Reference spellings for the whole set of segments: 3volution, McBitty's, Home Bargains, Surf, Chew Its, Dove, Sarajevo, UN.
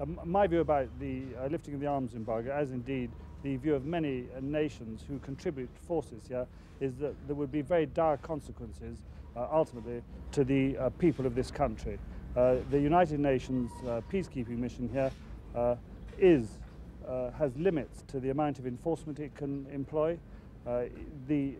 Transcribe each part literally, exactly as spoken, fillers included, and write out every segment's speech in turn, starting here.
Um, my view about the uh, lifting of the arms embargo, as indeed the view of many uh, nations who contribute forces here, is that there would be very dire consequences uh, ultimately to the uh, people of this country. Uh, the United Nations uh, peacekeeping mission here uh, is, uh, has limits to the amount of enforcement it can employ. Uh, the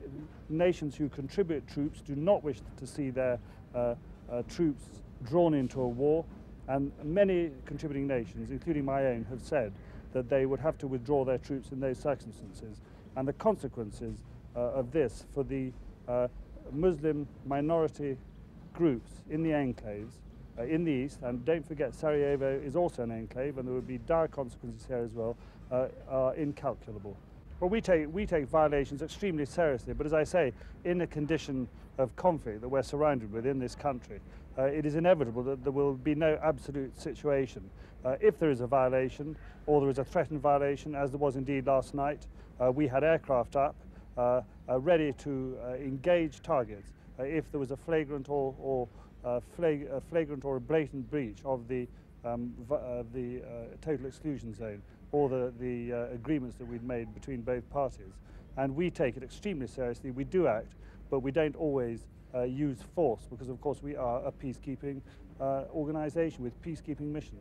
nations who contribute troops do not wish to see their uh, uh, troops drawn into a war. And many contributing nations, including my own, have said that they would have to withdraw their troops in those circumstances. And the consequences uh, of this for the uh, Muslim minority groups in the enclaves uh, in the east, and don't forget Sarajevo is also an enclave, and there would be dire consequences here as well, uh, are incalculable. Well, we take, we take violations extremely seriously, but as I say, in a condition of conflict that we're surrounded with in this country, uh, it is inevitable that there will be no absolute situation. Uh, if there is a violation, or there is a threatened violation, as there was indeed last night, uh, we had aircraft up, uh, uh, ready to uh, engage targets uh, if there was a flagrant or, or uh, flag, a flagrant or a blatant breach of the, um, uh, the uh, total exclusion zone, or the, the uh, agreements that we've made between both parties. And we take it extremely seriously. We do act, but we don't always uh, use force because, of course, we are a peacekeeping uh, organization with peacekeeping mission.